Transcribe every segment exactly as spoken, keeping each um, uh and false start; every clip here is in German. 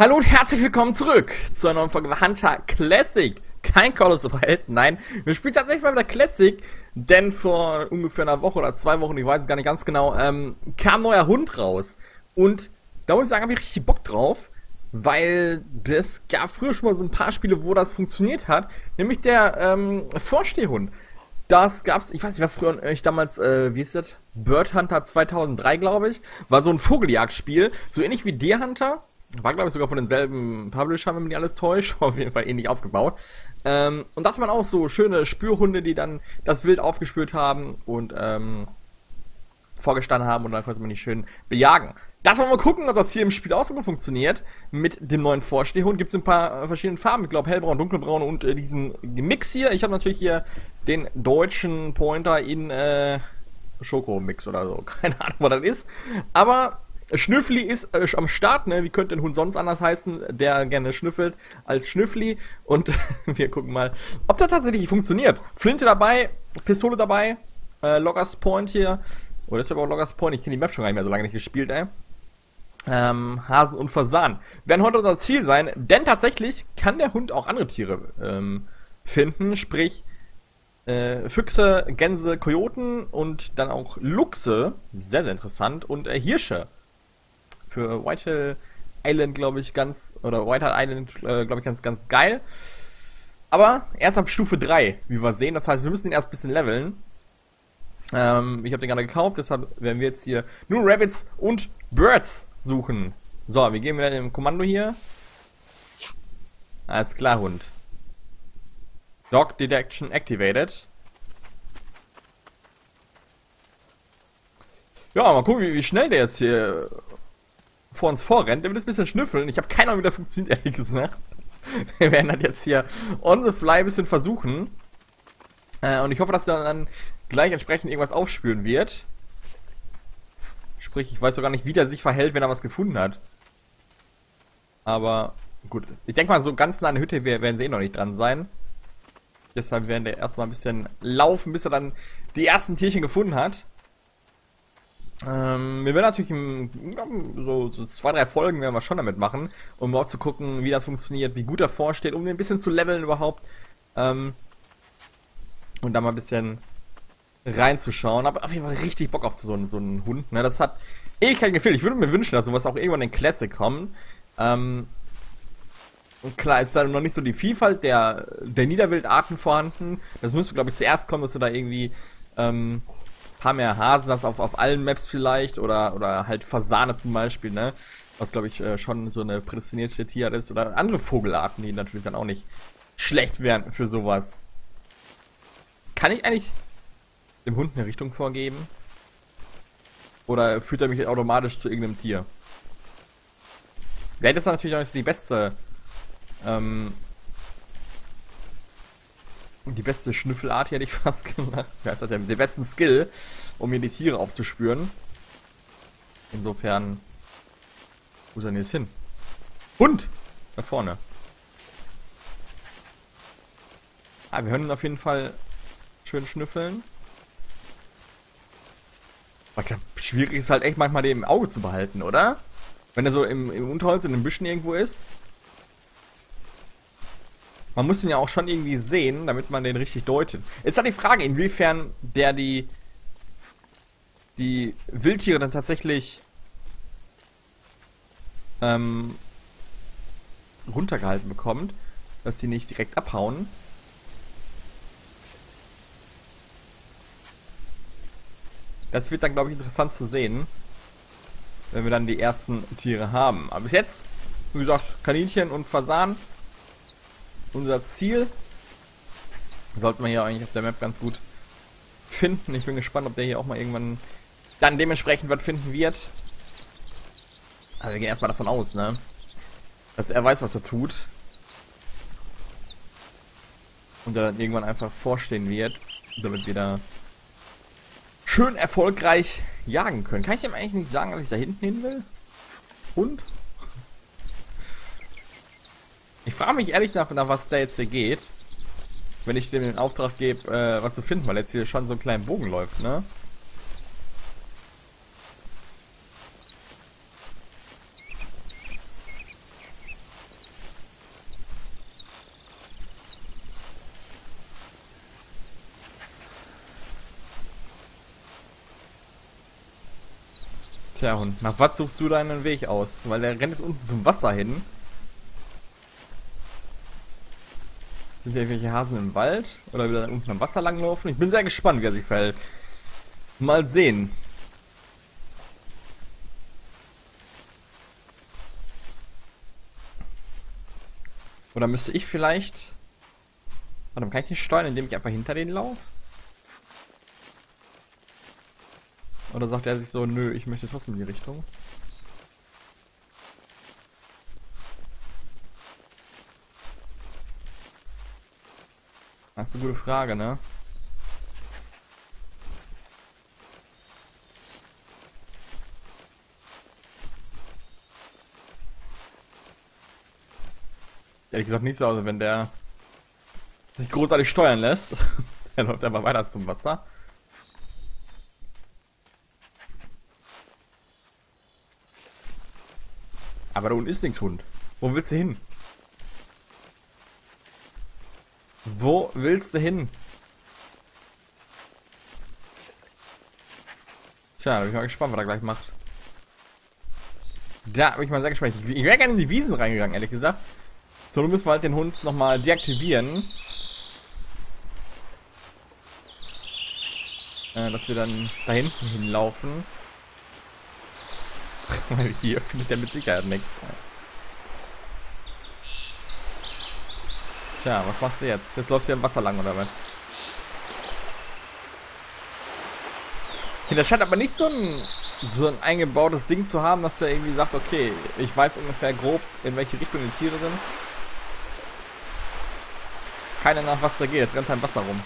Hallo und herzlich willkommen zurück zu einer neuen Folge Hunter Classic. Kein Call of the Wild, nein. Wir spielen tatsächlich mal wieder Classic, denn vor ungefähr einer Woche oder zwei Wochen, ich weiß es gar nicht ganz genau, ähm, kam ein neuer Hund raus. Und da muss ich sagen, habe ich richtig Bock drauf, weil das gab früher schon mal so ein paar Spiele, wo das funktioniert hat. Nämlich der ähm, Vorstehhund. Das gab's, ich weiß nicht, war früher, ich damals, äh, wie ist das? Bird Hunter zweitausenddrei, glaube ich. War so ein Vogeljagdspiel, so ähnlich wie Deer Hunter. War, glaube ich, sogar von denselben Publisher, wenn mich nicht alles täuscht. War auf jeden Fall ähnlich aufgebaut. Ähm, und da hatte man auch so schöne Spürhunde, die dann das Wild aufgespürt haben und ähm, vorgestanden haben. Und dann konnte man die schön bejagen. Das wollen wir mal gucken, ob das hier im Spiel auch so funktioniert. Mit dem neuen Vorstehhund gibt es ein paar verschiedene Farben. Ich glaube, hellbraun, dunkelbraun und äh, diesem Mix hier. Ich habe natürlich hier den deutschen Pointer in äh, Schokomix oder so. Keine Ahnung, was das ist. Aber Schnüffli ist äh, am Start, ne? Wie könnte ein Hund sonst anders heißen, der gerne schnüffelt, als Schnüffli. Und wir gucken mal, ob das tatsächlich funktioniert. Flinte dabei, Pistole dabei, äh, Lockers Point hier. Oh, das ist aber auch Lockers Point. Ich kenne die Map schon gar nicht mehr, so lange nicht gespielt, ey. Ähm, Hasen und Fasan werden heute unser Ziel sein, denn tatsächlich kann der Hund auch andere Tiere ähm, finden, sprich Äh, Füchse, Gänse, Kojoten und dann auch Luchse. Sehr, sehr interessant. Und äh, Hirsche. Für Whitehill Island, glaube ich, ganz, oder Whitehill Island, äh, glaube ich, ganz, ganz geil. Aber erst ab Stufe drei, wie wir sehen. Das heißt, wir müssen ihn erst ein bisschen leveln. Ähm, ich habe den gerade gekauft, deshalb werden wir jetzt hier nur Rabbits und Birds suchen. So, wir gehen wieder in dem Kommando hier. Alles klar, Hund. Dog Detection activated. Ja, mal gucken, wie, wie schnell der jetzt hier vor uns vorrennt. Der wird jetzt ein bisschen schnüffeln. Ich habe keine Ahnung, wie der funktioniert, ehrlich gesagt. Wir werden das jetzt hier on the fly ein bisschen versuchen. Äh, und ich hoffe, dass der dann gleich entsprechend irgendwas aufspüren wird. Sprich, ich weiß sogar nicht, wie der sich verhält, wenn er was gefunden hat. Aber gut. Ich denke mal, so ganz nah an der Hütte werden sie eh noch nicht dran sein. Deshalb werden wir erstmal ein bisschen laufen, bis er dann die ersten Tierchen gefunden hat. Ähm, wir werden natürlich in, so, so zwei, drei Folgen werden wir schon damit machen, um überhaupt zu gucken, wie das funktioniert, wie gut er vorsteht, um den ein bisschen zu leveln überhaupt. Ähm, und da mal ein bisschen reinzuschauen. Aber auf jeden Fall richtig Bock auf so einen, so einen Hund. Ne? Das hat Ewigkeiten gefehlt. Ich würde mir wünschen, dass sowas auch irgendwann in Classic kommt. Ähm, Und klar, ist da noch nicht so die Vielfalt der, der Niederwildarten vorhanden. Das müsste, glaube ich, zuerst kommen, dass du da irgendwie ähm, ein paar mehr Hasen hast auf, auf allen Maps vielleicht. Oder, oder halt Fasane zum Beispiel, ne? Was, glaube ich, äh, schon so eine prädestinierte Tierart ist. Oder andere Vogelarten, die natürlich dann auch nicht schlecht wären für sowas. Kann ich eigentlich dem Hund eine Richtung vorgeben? Oder führt er mich automatisch zu irgendeinem Tier? Wäre das natürlich auch nicht die beste... Ähm, die beste Schnüffelart hätte ich fast gesagt. Ja, jetzt hat er den besten Skill, um mir die Tiere aufzuspüren. Insofern, wo ist er denn jetzt hin? Hund! Da vorne. Ah, wir hören ihn auf jeden Fall schön schnüffeln. Aber ich glaube, schwierig ist halt echt manchmal den im Auge zu behalten, oder? Wenn er so im, im Unterholz, in den Büschen irgendwo ist. Man muss den ja auch schon irgendwie sehen, damit man den richtig deutet. Jetzt hat die Frage, inwiefern der die, die Wildtiere dann tatsächlich ähm, runtergehalten bekommt, dass die nicht direkt abhauen. Das wird dann, glaube ich, interessant zu sehen, wenn wir dann die ersten Tiere haben. Aber bis jetzt, wie gesagt, Kaninchen und Fasan. Unser Ziel sollten wir hier eigentlich auf der Map ganz gut finden. Ich bin gespannt, ob der hier auch mal irgendwann dann dementsprechend was finden wird. Also wir gehen erstmal davon aus, ne? Dass er weiß, was er tut. Und er dann irgendwann einfach vorstehen wird, damit wir da schön erfolgreich jagen können. Kann ich ihm eigentlich nicht sagen, dass ich da hinten hin will? Und? Ich frage mich ehrlich nach, nach, was da jetzt hier geht, wenn ich dem den Auftrag gebe, äh, was zu finden, weil jetzt hier schon so einen kleinen Bogen läuft, ne? Tja, Hund, nach was suchst du deinen Weg aus? Weil der rennt jetzt unten zum Wasser hin. Sind ja irgendwelche Hasen im Wald? Oder wieder unten am Wasser langlaufen? Ich bin sehr gespannt, wie er sich verhält. Mal sehen. Oder müsste ich vielleicht... Warte, kann ich nicht steuern, indem ich einfach hinter denen laufe? Oder sagt er sich so, nö, ich möchte trotzdem in die Richtung? Das ist eine gute Frage, ne? Ehrlich gesagt nicht so, also wenn der sich großartig steuern lässt. Der läuft einfach weiter zum Wasser. Aber da unten ist nichts, Hund. Wo willst du hin? Wo willst du hin? Tja, da bin ich mal gespannt, was er gleich macht. Da bin ich mal sehr gespannt. Ich, ich wäre gerne in die Wiesen reingegangen, ehrlich gesagt. So, nun müssen wir halt den Hund nochmal deaktivieren. Äh, dass wir dann da hinten hinlaufen. Weil hier findet er mit Sicherheit nichts. Tja, was machst du jetzt? Jetzt läufst du hier im Wasser lang, oder was? Der scheint aber nicht so ein, so ein eingebautes Ding zu haben, dass der irgendwie sagt, okay, ich weiß ungefähr grob, in welche Richtung die Tiere sind. Keiner nach Wasser geht, jetzt rennt er im Wasser rum.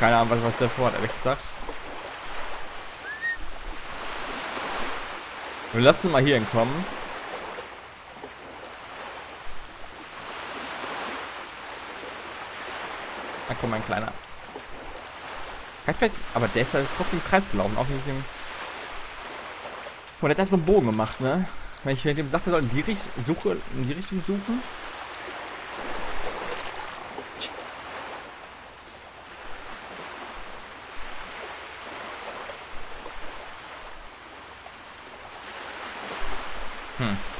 Keine Ahnung, was der vorhat, ehrlich gesagt. Wir lassen mal hier hinkommen. Da kommt mein Kleiner. Vielleicht, aber der ist ja jetzt trotzdem im Kreis gelaufen. Auch nicht im... Guck mal, der hat jetzt so einen Bogen gemacht, ne? Wenn ich dem sagte, soll in die, Richt Suche, in die Richtung suchen.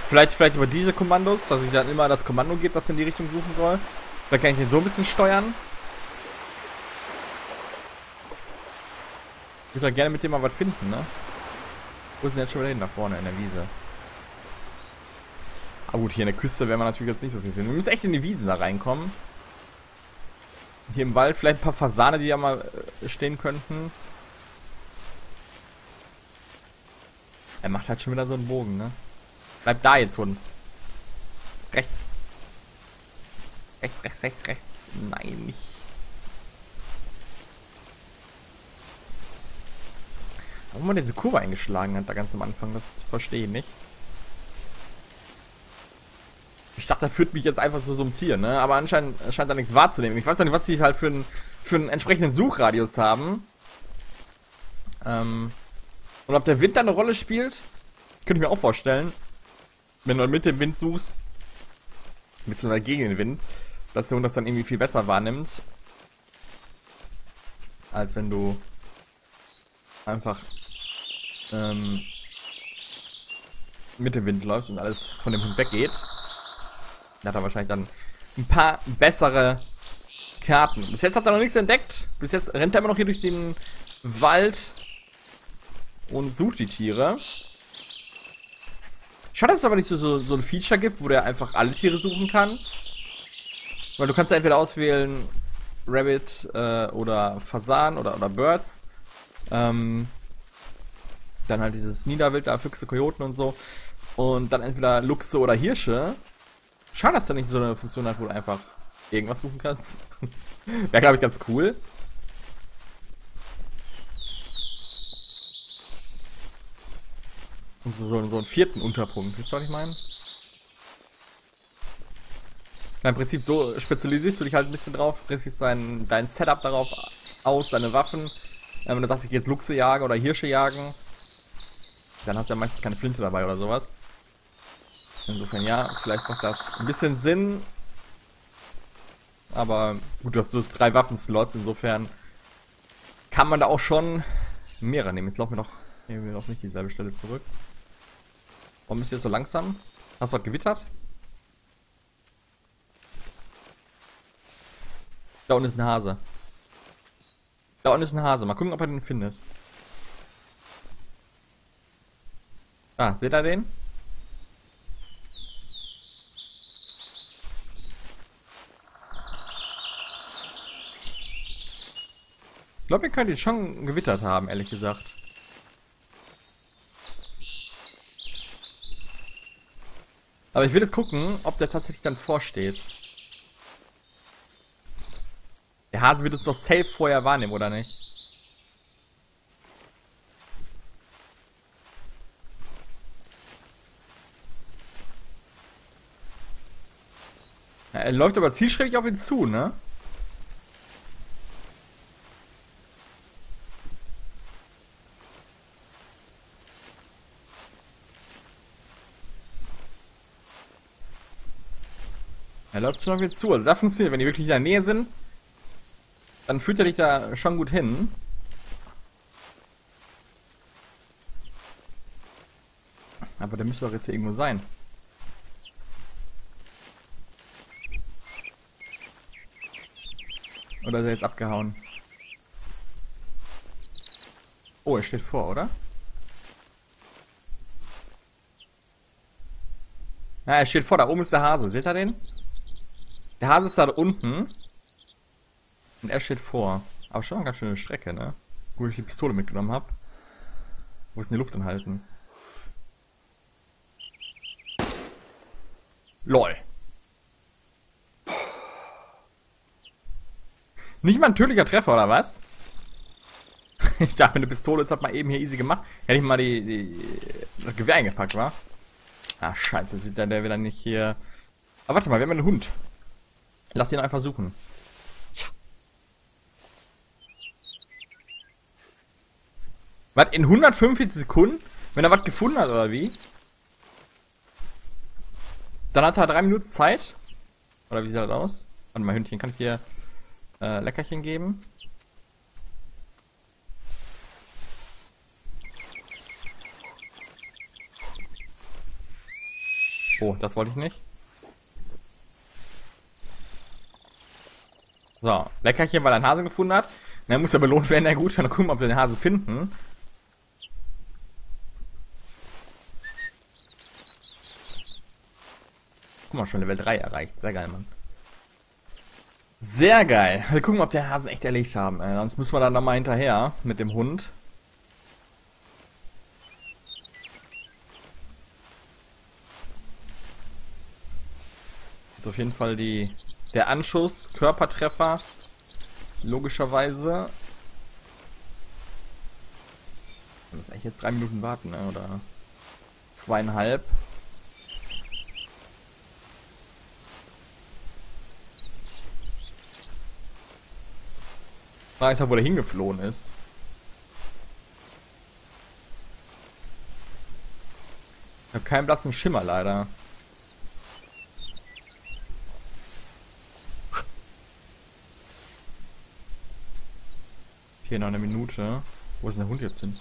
Vielleicht, vielleicht über diese Kommandos, dass ich dann immer das Kommando gebe, das in die Richtung suchen soll. Da kann ich den so ein bisschen steuern. Ich würde da gerne mit dem mal was finden, ne? Wo ist denn jetzt schon wieder hin? Da vorne, in der Wiese. Aber gut, hier in der Küste werden wir natürlich jetzt nicht so viel finden. Wir müssen echt in die Wiesen da reinkommen. Hier im Wald vielleicht ein paar Fasane, die ja mal stehen könnten. Er macht halt schon wieder so einen Bogen, ne? Bleib da jetzt, Hund. Rechts. Rechts, rechts, rechts, rechts. Nein, nicht. Warum man diese Kurve eingeschlagen hat, da ganz am Anfang, das verstehe ich nicht. Ich dachte, er führt mich jetzt einfach zu so einem Tier, ne? Aber anscheinend scheint da nichts wahrzunehmen. Ich weiß auch nicht, was die halt für einen, für einen entsprechenden Suchradius haben. Ähm. Und ob der Wind da eine Rolle spielt, könnte ich mir auch vorstellen. Wenn du mit dem Wind suchst, beziehungsweise gegen den Wind, dass der Hund das dann irgendwie viel besser wahrnimmt, als wenn du einfach ähm, mit dem Wind läufst und alles von dem Hund weggeht. Da hat er wahrscheinlich dann ein paar bessere Karten. Bis jetzt hat er noch nichts entdeckt. Bis jetzt rennt er immer noch hier durch den Wald und sucht die Tiere. Schade, dass es aber nicht so, so, so ein Feature gibt, wo der einfach alle Tiere suchen kann. Weil du kannst ja entweder auswählen Rabbit äh, oder Fasan oder, oder Birds. Ähm, dann halt dieses Niederwild, da Füchse, Kojoten und so. Und dann entweder Luchse oder Hirsche. Schade, dass da nicht so eine Funktion hat, wo du einfach irgendwas suchen kannst. Wäre, glaube ich, ganz cool. So, so, so einen vierten Unterpunkt, wisst ihr, was ich meine? Im Prinzip so spezialisierst du dich halt ein bisschen drauf, richtest dein, dein Setup darauf aus, deine Waffen. Wenn du sagst, ich gehe jetzt Luchse jagen oder Hirsche jagen, dann hast du ja meistens keine Flinte dabei oder sowas. Insofern ja, vielleicht macht das ein bisschen Sinn. Aber gut, du hast bloß drei Waffenslots, insofern kann man da auch schon mehrere nehmen. Jetzt laufen wir doch, nehmen wir doch nicht dieselbe Stelle zurück. Warum ist hier so langsam? Hast du was gewittert? Da unten ist ein Hase. Da unten ist ein Hase. Mal gucken, ob er den findet. Ah, seht ihr den? Ich glaube, ihr könnt ihn schon gewittert haben, ehrlich gesagt. Aber ich will jetzt gucken, ob der tatsächlich dann vorsteht. Der Hase wird uns doch safe vorher wahrnehmen, oder nicht? Ja, er läuft aber zielstrebig auf ihn zu, ne? Er läuft schon auf ihn zu. Also das funktioniert, wenn die wirklich in der Nähe sind. Dann fühlt er dich da schon gut hin. Aber der müsste doch jetzt hier irgendwo sein. Oder ist er jetzt abgehauen? Oh, er steht vor, oder? Na, er steht vor. Da oben ist der Hase. Seht ihr den? Der Hase ist da unten. Und er steht vor. Aber schon eine ganz schöne Strecke, ne? Wo ich die Pistole mitgenommen habe. Wo ist denn die Luft anhalten? LOL. Nicht mal ein tödlicher Treffer, oder was? Ich dachte, eine Pistole, jetzt hat man eben hier easy gemacht. Hätte ich mal die, die das Gewehr eingepackt, wa? Ah, scheiße, das wird dann der wieder nicht hier... Aber warte mal, wir haben einen Hund. Lass ihn einfach suchen. Was, in hundertfünfundvierzig Sekunden? Wenn er was gefunden hat, oder wie? Dann hat er drei Minuten Zeit. Oder wie sieht das aus? Warte mal, Hündchen, kann ich dir äh, Leckerchen geben? Oh, das wollte ich nicht. So, Leckerchen, weil er einen Hase gefunden hat. Na, muss ja belohnt werden, der gut. Dann gucken wir, ob wir den Hase finden. Guck mal, schon Level drei erreicht. Sehr geil, Mann. Sehr geil. Wir gucken, ob der Hasen echt erlegt haben. Äh, sonst müssen wir dann nochmal hinterher mit dem Hund. Also auf jeden Fall die, der Anschuss, Körpertreffer, logischerweise. Wir müssen eigentlich jetzt drei Minuten warten, ne? Oder zweieinhalb. Ich weiß nicht, wo der hingeflohen ist. Ich habe keinen blassen Schimmer, leider. Hier noch eine Minute. Wo ist denn der Hund jetzt hin?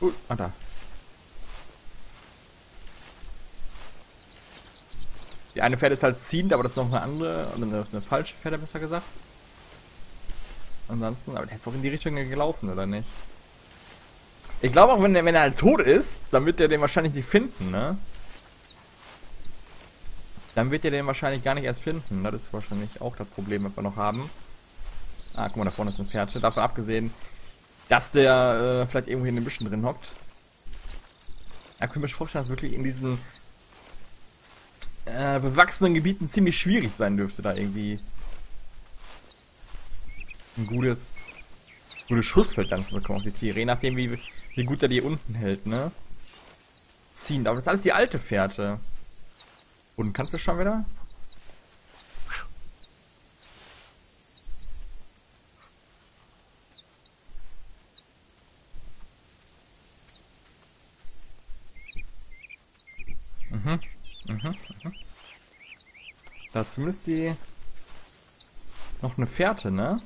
Uh, ah, da. Die eine Pferde ist halt ziehend, aber das ist noch eine andere, eine, eine falsche Pferde, besser gesagt. Ansonsten, aber der ist doch in die Richtung gelaufen, oder nicht? Ich glaube auch, wenn, der, wenn er halt tot ist, dann wird der den wahrscheinlich nicht finden, ne? Dann wird der den wahrscheinlich gar nicht erst finden. Das ist wahrscheinlich auch das Problem, was wir noch haben. Ah, guck mal, da vorne ist ein Pferd. Davon abgesehen, dass der äh, vielleicht irgendwo in den Büschen drin hockt. Da können wir uns vorstellen, dass wirklich in diesen äh, bewachsenen Gebieten ziemlich schwierig sein dürfte, da irgendwie ein gutes, gutes Schussfeld dann zu bekommen auf die Tiere, je nachdem wie, wie gut er die unten hält, ne? Ziehen, aber das ist alles die alte Fährte. Und kannst du schon wieder? Mhm. Mhm. Mhm. Da ist zumindest die... noch eine Fährte, ne?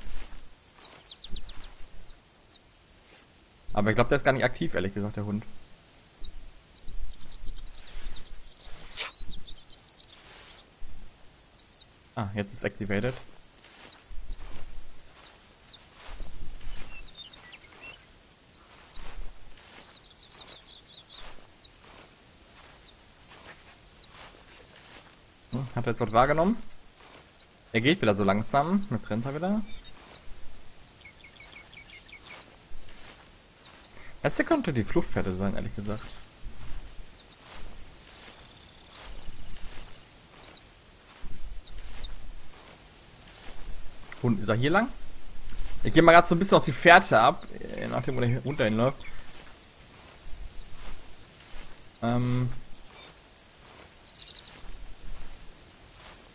Aber ich glaube, der ist gar nicht aktiv, ehrlich gesagt, der Hund. Ah, jetzt ist activated. Hm, hat er jetzt was wahrgenommen? Er geht wieder so langsam. Jetzt rennt er wieder. Das hier könnte die Fluchtpferde sein, ehrlich gesagt. Hund, ist er hier lang? Ich gehe mal gerade so ein bisschen auf die Fährte ab, nachdem wo der hier runter hinläuft. Ähm.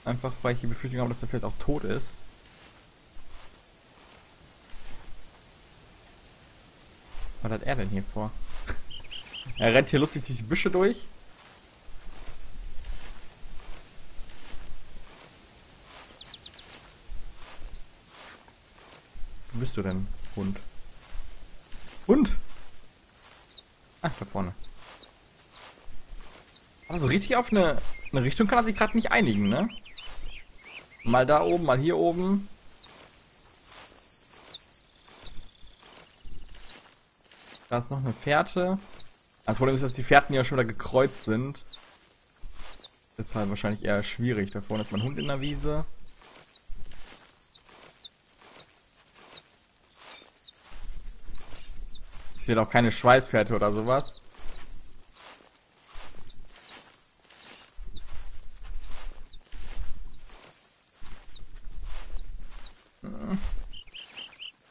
Einfach, weil ich die Befürchtung habe, dass der vielleicht auch tot ist. Was hat er denn hier vor? Er rennt hier lustig durch die Büsche durch. Wo bist du denn, Hund? Hund! Ach, da vorne. Aber so richtig auf eine, eine Richtung kann er sich gerade nicht einigen, ne? Mal da oben, mal hier oben. Da ist noch eine Fährte. Das Problem ist, dass die Fährten ja schon wieder gekreuzt sind. Ist halt wahrscheinlich eher schwierig. Da vorne ist mein Hund in der Wiese. Ich sehe auch keine Schweißfährte oder sowas.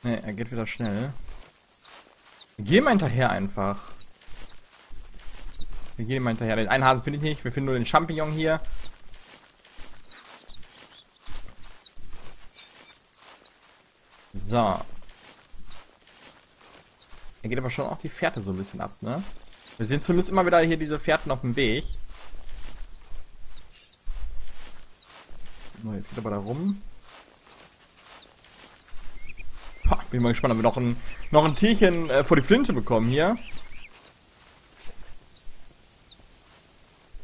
Ne, er geht wieder schnell. Geh mal hinterher einfach. Wir gehen mal hinterher. Den einen Hasen finde ich nicht. Wir finden nur den Champignon hier. So. Er geht aber schon auch die Fährte so ein bisschen ab, ne? Wir sehen zumindest immer wieder hier diese Fährten auf dem Weg. So, jetzt geht aber da rum. Bin mal gespannt, ob wir noch ein, noch ein Tierchen äh, vor die Flinte bekommen hier.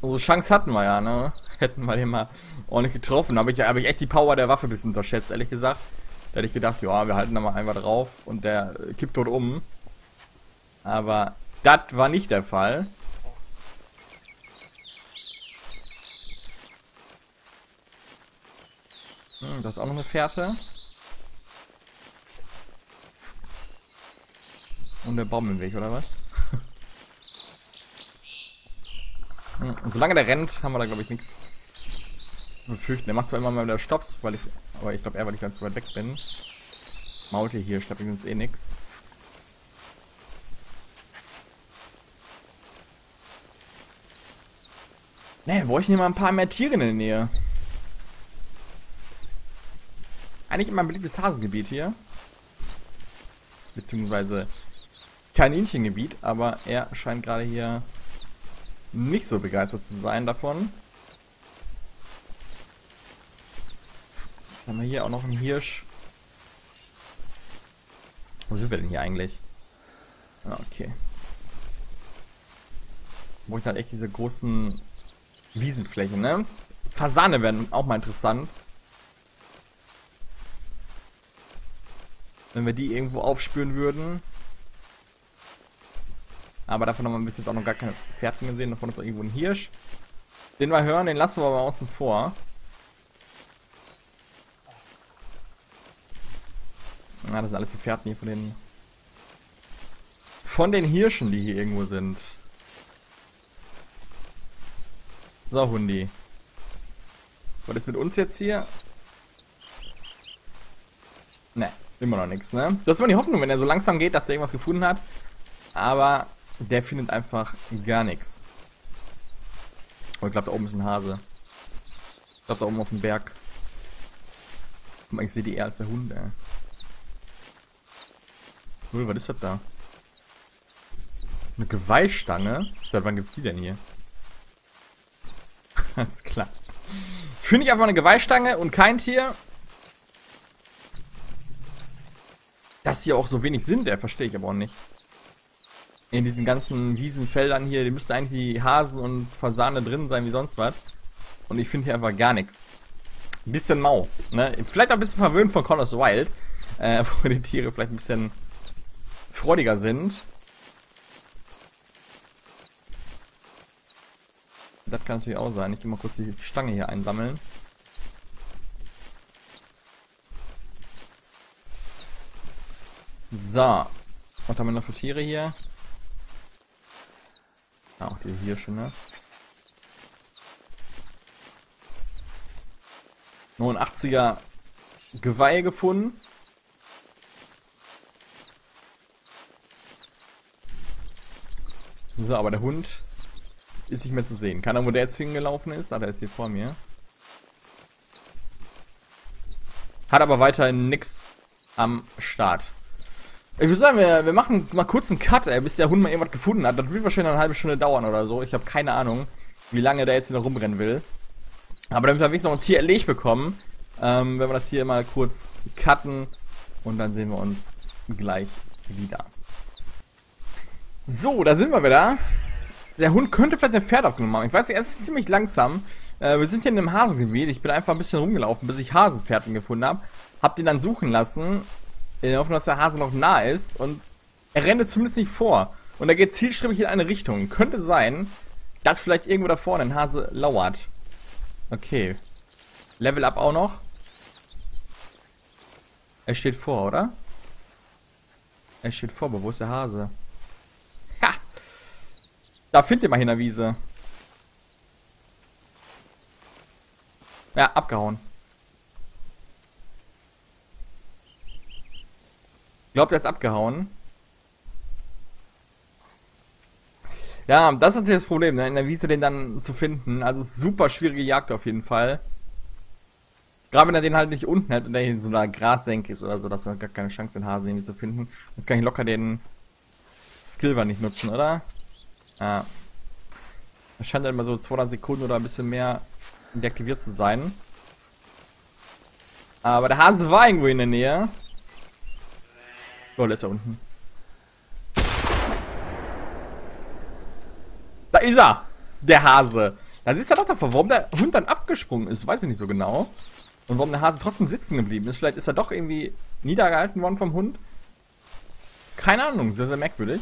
Unsere Chance hatten wir ja, ne? Hätten wir den mal ordentlich getroffen. Da habe ich, hab ich echt die Power der Waffe ein bisschen unterschätzt, ehrlich gesagt. Da hätte ich gedacht, ja, wir halten da mal einmal drauf und der kippt dort um. Aber das war nicht der Fall. Hm, da ist auch noch eine Fährte. Und der Baum im Weg, oder was? Und solange der rennt, haben wir da, glaube ich, nichts zu befürchten. Der macht zwar immer mal wieder Stops, weil ich, aber ich glaube eher, weil ich ganz zu weit weg bin. Maultier hier, schnapp ich uns eh nichts. Ne, wir bräuchten hier mal ein paar mehr Tiere in der Nähe. Eigentlich immer ein beliebtes Hasengebiet hier. Beziehungsweise... Kaninchengebiet, aber er scheint gerade hier nicht so begeistert zu sein davon. Dann haben wir hier auch noch einen Hirsch. Wo sind wir denn hier eigentlich? Ah, okay. Wo ich halt echt diese großen Wiesenflächen, ne? Fasane werden auch mal interessant. Wenn wir die irgendwo aufspüren würden. Aber davon haben wir bis jetzt auch noch gar keine Pferden gesehen. Davon ist auch irgendwo ein Hirsch. Den wir hören, den lassen wir aber außen vor. Ah, das sind alles die Pferden hier von den... Von den Hirschen, die hier irgendwo sind. So, Hundi. Was ist mit uns jetzt hier? Ne, immer noch nichts, ne? Das ist immer die Hoffnung, wenn er so langsam geht, dass er irgendwas gefunden hat. Aber... Der findet einfach gar nichts. Oh, ich glaube, da oben ist ein Hase. Ich glaube, da oben auf dem Berg. Guck mal, ich sehe die eher als der Hund, ey. Null, was ist das da? Eine Geweihstange? Seit wann gibt's die denn hier? Alles klar. Finde ich einfach eine Geweihstange und kein Tier. Dass hier auch so wenig sind, der verstehe ich aber auch nicht. In diesen ganzen Wiesenfeldern hier, die müssten eigentlich die Hasen und Fasane drin sein wie sonst was. Und ich finde hier einfach gar nichts. Ein bisschen mau, ne? Vielleicht auch ein bisschen verwöhnt von Call of the Wild, äh, wo die Tiere vielleicht ein bisschen freudiger sind. Das kann natürlich auch sein. Ich gehe mal kurz die Stange hier einsammeln. So. Was haben wir noch für Tiere hier? Ah, auch die Hirsche, ne? neunundachtziger Geweih gefunden. So, aber der Hund ist nicht mehr zu sehen. Keine Ahnung, wo der jetzt hingelaufen ist, aber er ist hier vor mir. Hat aber weiterhin nix am Start. Ich würde sagen, wir, wir machen mal kurz einen Cut, ey, bis der Hund mal irgendwas gefunden hat. Das wird wahrscheinlich eine halbe Stunde dauern oder so. Ich habe keine Ahnung, wie lange der jetzt hier noch rumrennen will. Aber damit wir wenigstens noch ein Tier erlegt bekommen, ähm, wenn wir das hier mal kurz cutten. Und dann sehen wir uns gleich wieder. So, da sind wir wieder. Der Hund könnte vielleicht ein Pferd aufgenommen haben. Ich weiß nicht, er ist ziemlich langsam. Äh, wir sind hier in einem Hasengebiet. Ich bin einfach ein bisschen rumgelaufen, bis ich Hasenpferden gefunden habe. Hab den dann suchen lassen. In der Hoffnung, dass der Hase noch nah ist, und er rennt jetzt zumindest nicht vor. Und er geht zielstrebig in eine Richtung. Könnte sein, dass vielleicht irgendwo da vorne ein Hase lauert. Okay. Level up auch noch. Er steht vor, oder? Er steht vor, aber wo ist der Hase? Ha! Da findet ihr mal hin der Wiese. Ja, abgehauen. Glaubt, er ist abgehauen. Ja, das ist natürlich das Problem, ne? In der Wiese den dann zu finden. Also super schwierige Jagd auf jeden Fall. Gerade wenn er den halt nicht unten hat und der hier in so einer Grassenke ist oder so, dass wir gar keine Chance den Hasen irgendwie zu finden. Jetzt kann ich locker den Skillver nicht nutzen, oder? Ja. Das scheint dann immer so zweihundert Sekunden oder ein bisschen mehr deaktiviert zu sein. Aber der Hase war irgendwo in der Nähe. Oh, der ist da unten. Da ist er! Der Hase! Da siehst du doch davor, warum der Hund dann abgesprungen ist, weiß ich nicht so genau. Und warum der Hase trotzdem sitzen geblieben ist. Vielleicht ist er doch irgendwie niedergehalten worden vom Hund. Keine Ahnung, sehr, sehr merkwürdig.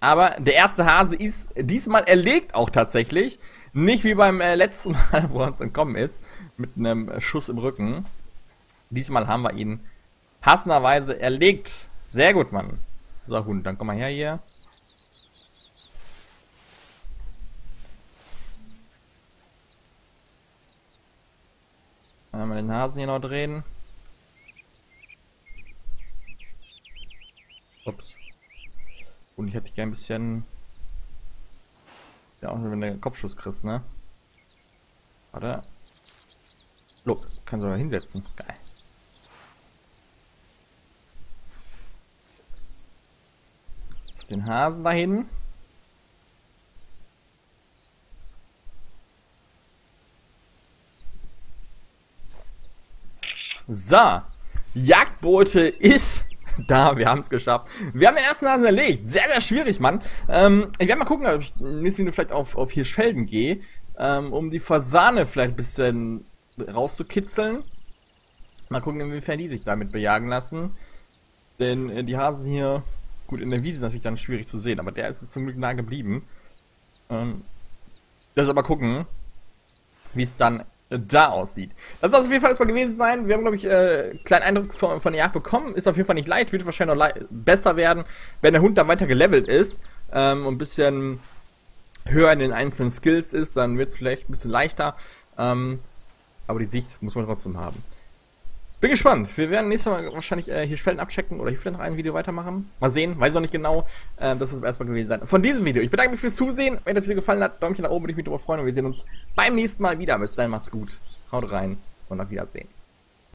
Aber der erste Hase ist diesmal erlegt auch tatsächlich. Nicht wie beim äh, letzten Mal, wo er uns entkommen ist. Mit einem Schuss im Rücken. Diesmal haben wir ihn passenderweise erlegt. Sehr gut, Mann. So, Hund, dann komm mal her hier. Einmal den Hasen hier noch drehen. Ups. Und ich hätte dich gerne ein bisschen... Ja, auch wenn du einen Kopfschuss kriegst, ne? Warte. Look, kannst du da hinsetzen. Geil. Den Hasen dahin. So. Jagdbeute ist da. Wir haben es geschafft. Wir haben den ersten Hasen erlegt. Sehr, sehr schwierig, Mann. Ähm, ich werde mal gucken, ob ich nächstes Video vielleicht auf, auf Hirschfelden gehe, ähm, um die Fasane vielleicht ein bisschen rauszukitzeln. Mal gucken, inwiefern die sich damit bejagen lassen. Denn äh, die Hasen hier... Gut, in der Wiese ist natürlich dann schwierig zu sehen, aber der ist jetzt zum Glück nah geblieben. Ähm, das aber gucken, wie es dann äh, da aussieht. Das soll es auf jeden Fall erstmal gewesen sein. Wir haben, glaube ich, äh, einen kleinen Eindruck von, von der Jagd bekommen. Ist auf jeden Fall nicht leicht, wird wahrscheinlich noch besser werden, wenn der Hund dann weiter gelevelt ist ähm, und ein bisschen höher in den einzelnen Skills ist, dann wird es vielleicht ein bisschen leichter. Ähm, aber die Sicht muss man trotzdem haben. Bin gespannt. Wir werden nächstes Mal wahrscheinlich äh, Hirschfelden abchecken oder hier vielleicht noch ein Video weitermachen. Mal sehen, weiß noch nicht genau. Äh, das soll es erstmal gewesen sein. Von diesem Video. Ich bedanke mich fürs Zusehen. Wenn das Video gefallen hat, Däumchen nach oben, würde ich mich darüber freuen. Und wir sehen uns beim nächsten Mal wieder. Bis dahin, macht's gut. Haut rein und auf Wiedersehen.